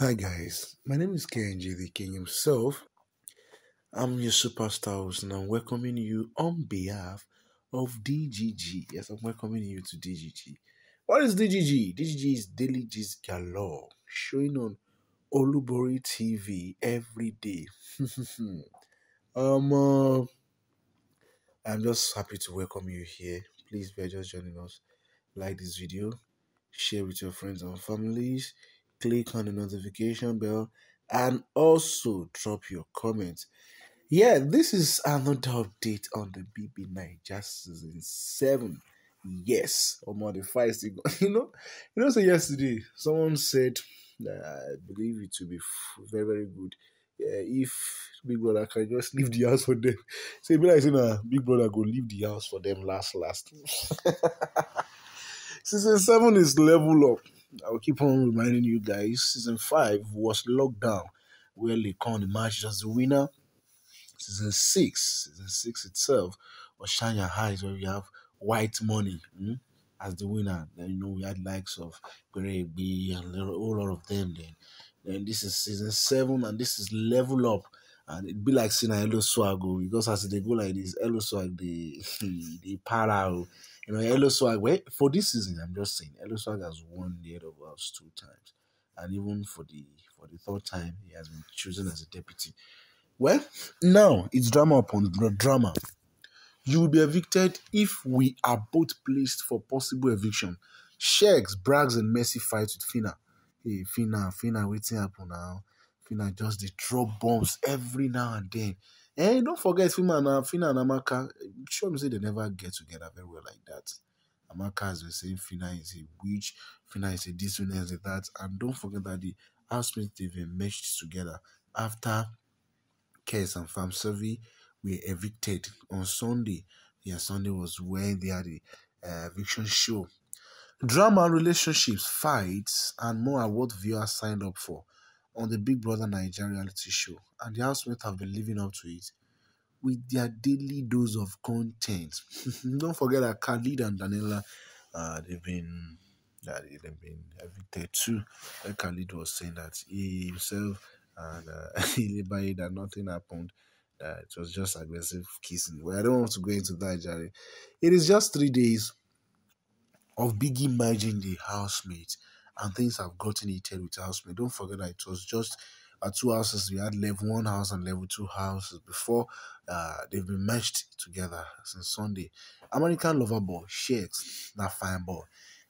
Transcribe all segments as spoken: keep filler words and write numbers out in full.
Hi guys, my name is K N G, the King himself. I'm your superstar host and I'm welcoming you on behalf of D G G. Yes, I'm welcoming you to D G G. What is D G G? D G G is Daily Gist Galore, showing on Olubori T V every day. um, uh, I'm just happy to welcome you here. Please, if you're just joining us, like this video, share with your friends and families, click on the notification bell, and also drop your comments. Yeah, this is another update on the B B Naija season seven. Yes, or modify still. You know, you know. So yesterday, someone said that I believe it to be very, very good. Yeah, if Big Brother can just leave the house for them. So it be like saying, nah, Big Brother go leave the house for them last, last. Season seven is level up. I'll keep on reminding you guys, season five was lockdown, where Lekon emerged as the winner. Season six, season six itself was Shine Your Eyes, where we have White Money hmm, as the winner. Then you know we had likes of Greg B and a whole lot of them. Then, then this is season seven, and this is level up, and it'd be like seeing Eloswag, because as they go like this, Eloswag they they para. You know, Eloswag, wait, for this season, I'm just saying, Eloswag has won the head of house two times. And even for the for the third time, he has been chosen as a deputy. Well, now it's drama upon drama. You will be evicted if we are both placed for possible eviction. Sheggz brags and Mercy fights with Phyna. Hey, Phyna, Phyna, waiting up now. Phyna just they drop bombs every now and then. And don't forget, Phyna and, Phyna and Amaka, Chomzy, they never get together very well like that. Amaka, as we say, Phyna is a witch, Phyna is a this, Phyna is a that. And don't forget that the housemates, they've been meshed together. After Kes and Fam Survey were evicted on Sunday. Yeah, Sunday was when they had the uh, eviction show. Drama, relationships, fights, and more are what viewers signed up for on the Big Brother Nigeria reality show, and the housemates have been living up to it with their daily dose of content. Don't forget that Khalid and Daniela, uh, they've been uh, they've been evicted too. Uh, Khalid was saying that he himself and uh, Elubori that nothing happened, that it was just aggressive kissing. Well, I don't want to go into that, Jerry. It is just three days of Biggie merging the housemates, and things have gotten heated with housemates. Don't forget that it was just at two houses. We had level one house and level two houses before. Uh, they've been meshed together since Sunday. American lover boy, Sheggz, that fine boy.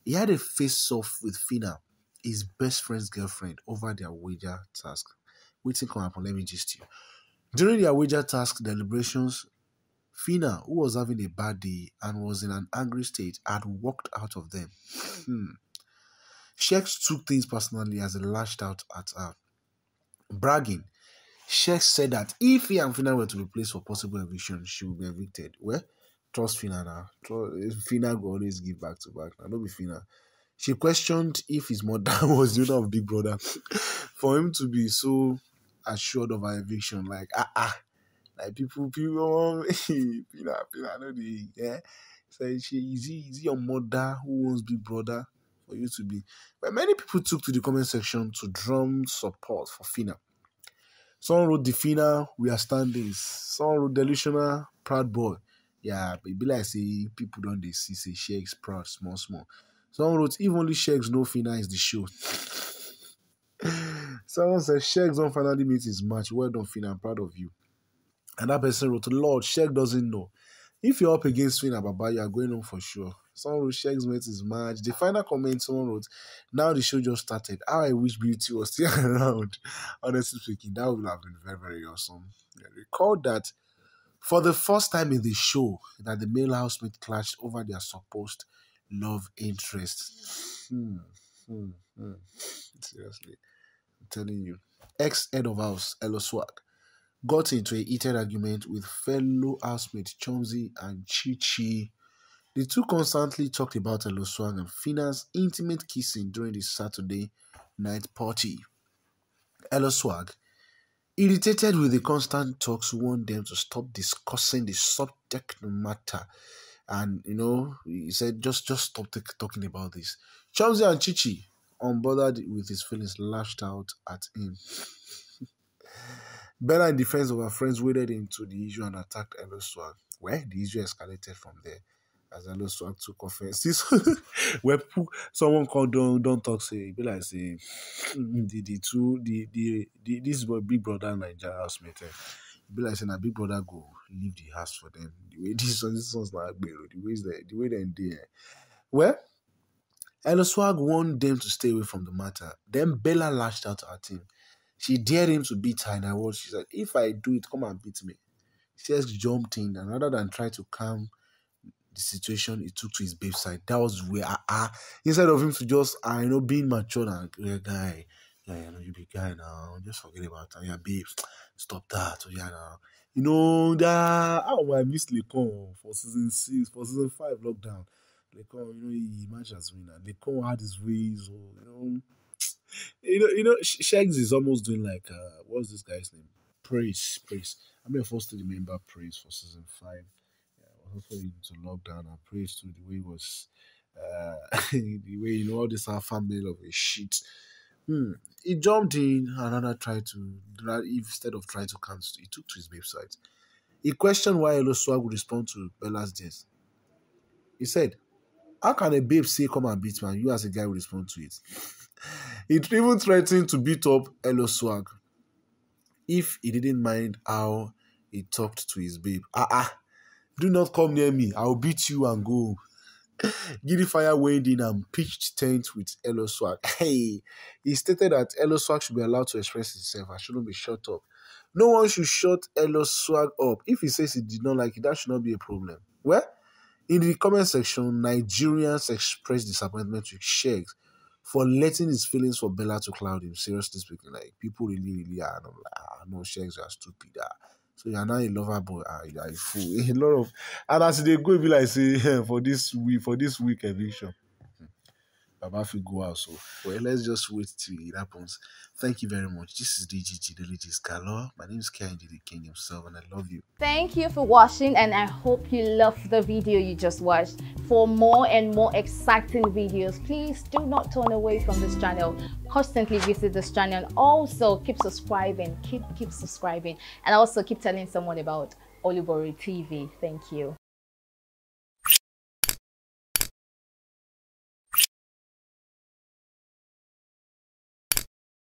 He had a face-off with Phyna, his best friend's girlfriend, over their wager task. Waiting, come up, let me gist you. During their wager task deliberations, Phyna, who was having a bad day and was in an angry state, had walked out of them. Hmm. Sheggz took things personally as he lashed out at her. Bragging, Sheggz said that if he and Phyna were to be placed for possible eviction, she would be evicted. Well, trust Phyna now. Phyna will always give back to back. Now, don't be Phyna. She questioned if his mother was the owner of Big Brother for him to be so assured of her eviction. Like, ah, ah. Like, people, people, Phyna, Phyna, I know the, yeah. So, she, is he, is he your mother who owns Big Brother? For you to be, but many people took to the comment section to drum support for Phyna. Some wrote the Phyna, we are standing. Some wrote delusional, proud boy. Yeah, but it be like say people don't they see say Sheggz proud, small, small. Some wrote if only Sheggz no Phyna is the show. Someone said Sheggz don't finally meet his match. Well done, Phyna, I'm proud of you. And that person wrote, Lord, Sheggz doesn't know. If you're up against Phyna, Baba, you are going on for sure. Someone wrote, Sheggz met his match. The final comment someone wrote, now the show just started. How I wish Beauty was still around. Honestly speaking, that would have been very, very awesome. I recall that for the first time in the show that the male housemate clashed over their supposed love interest. Hmm, hmm, hmm. Seriously, I'm telling you. Ex-head of house, Eloswag, got into a heated argument with fellow housemate Chomzy and Chi Chi. The two constantly talked about Eloswag and Phyna's intimate kissing during the Saturday night party. Eloswag, irritated with the constant talks, warned them to stop discussing the subject matter. And, you know, he said, just, just stop talking about this. Chomzy and Chi Chi unbothered with his feelings, lashed out at him. Bella, in defense of her friends, waded into the issue and attacked Eloswag, where the issue escalated from there as Eloswag took offense. Where someone called, don't, don't talk, say, be like, say, the, the two, the, the, the, this is what Big Brother Nigeria housemate. Be like, saying, a Big Brother go leave the house for them. The way this one, this one's like, the way they, the way they there. Well, Eloswag warned them to stay away from the matter. Then Bella lashed out at him. She dared him to beat her in her words. She said, if I do it, come and beat me. Sheggz jumped in, and rather than try to calm the situation, he took to his babe's side. That was where, I, I, instead of him to just, I know, being mature and a guy, yeah, you know, you be guy now, just forget about it. Yeah, babe, stop that. Oh, yeah, now. You know, that, oh, I missed Lekon for season six, for season five, lockdown. Lekon, you know, he emerged as winner. Lekon had his ways, oh, you know. You know, you know, Sheggz is almost doing like uh, what's this guy's name? Praise, Praise. I mean, I first remember Praise for season five. Yeah, hopefully into lockdown and Praise too. The way he was, uh, the way, you know, all this our family of a shit. Hmm. He jumped in and another tried to instead of trying to come, he took to his babe's side. He questioned why Eloswag would respond to Bella's death. He said, "How can a babe say come and beat me, and you as a guy will respond to it?" It even threatened to beat up Eloswag if he didn't mind how he talked to his babe. Ah, ah, do not come near me. I'll beat you and go. Giddy Fire weighed in and pitched tent with Eloswag. Hey, he stated that Eloswag should be allowed to express himself and shouldn't be shut up. No one should shut Eloswag up. If he says he did not like it, that should not be a problem. Well, in the comment section, Nigerians expressed disappointment with Sheggz for letting his feelings for Bella to cloud him. Seriously speaking, like, people really, really are. And I'm like, ah, no, Sheggz, you are stupid. Ah. So you are now a lover boy. Ah, you are a fool. A lot of, and as they go, it be like, say, for this week, for this week eviction, Baba fi go out. So, well, let's just wait till it happens. Thank you very much. This is D G G, the latest galore. My name is Khalid, the king himself, and I love you. Thank you for watching, and I hope you loved the video you just watched. For more and more exciting videos, please do not turn away from this channel. Constantly visit this channel, and also keep subscribing, keep keep subscribing, and also keep telling someone about Olubori T V. Thank you.